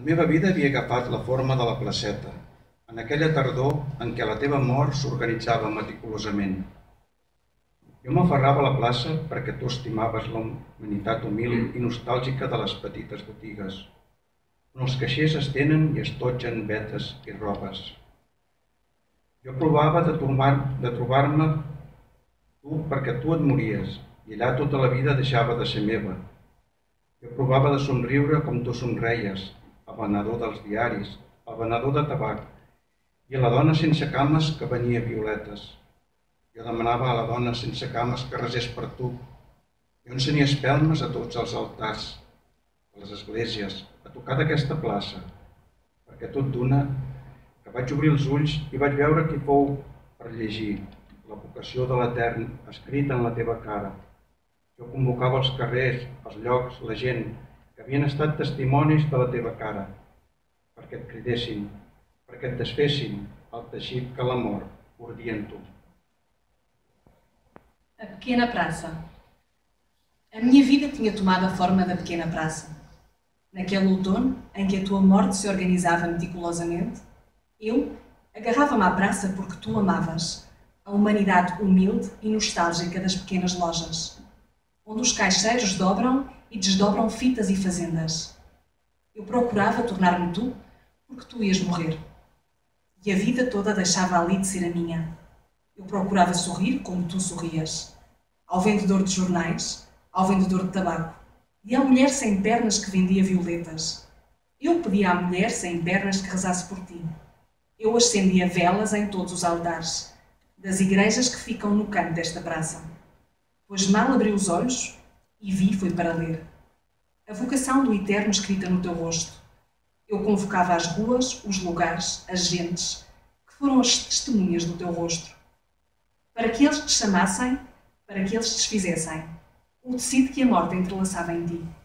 La meva vida havia agafat la forma de la placeta, en aquella tardor en què la teva mort s'organitzava meticulosament. Jo m'aferrava a la plaça perquè tu estimaves la humanitat humil i nostàlgica de les petites botigues, on els caixers es tenen i es totxen vetes i robes. Jo provava de trobar-me tu perquè tu et mories, i allà tota la vida deixava de ser meva. Jo provava de somriure com tu somreies, el venedor dels diaris, el venedor de tabac i la dona sense cames que venia violetes. Jo demanava a la dona sense cames que resés per tu. Jo encenia espelmes a tots els altars, a les esglésies, a tocar d'aquesta plaça, perquè tot d'una que vaig obrir els ulls i vaig veure qui fou per llegir la vocació de l'Etern escrita en la teva cara. Jo convocava els carrers, els llocs, la gent, que havien estat testimonis de la teva cara, perquè et cridessin, perquè et desfessin el teixit que la mort ordia en tu. A pequena praça. A minha vida tinha tomado a forma da pequena praça. Naquele outono em que a tua morte se organizava meticulosamente, eu agarrava-me à praça porque tu amavas a humanidade humilde e nostálgica das pequenas lojas, onde os caixeiros dobram e desdobram fitas e fazendas. Eu procurava tornar-me tu, porque tu ias morrer. E a vida toda deixava ali de ser a minha. Eu procurava sorrir como tu sorrias. Ao vendedor de jornais, ao vendedor de tabaco, e à mulher sem pernas que vendia violetas. Eu pedia à mulher sem pernas que rezasse por ti. Eu acendia velas em todos os altares, das igrejas que ficam no canto desta praça. Pois mal abri os olhos, e vi foi para ler. A vocação do Eterno escrita no teu rosto. Eu convocava as ruas, os lugares, as gentes, que foram as testemunhas do teu rosto. Para que eles te chamassem, para que eles te desfizessem, o tecido que a morte entrelaçava em ti.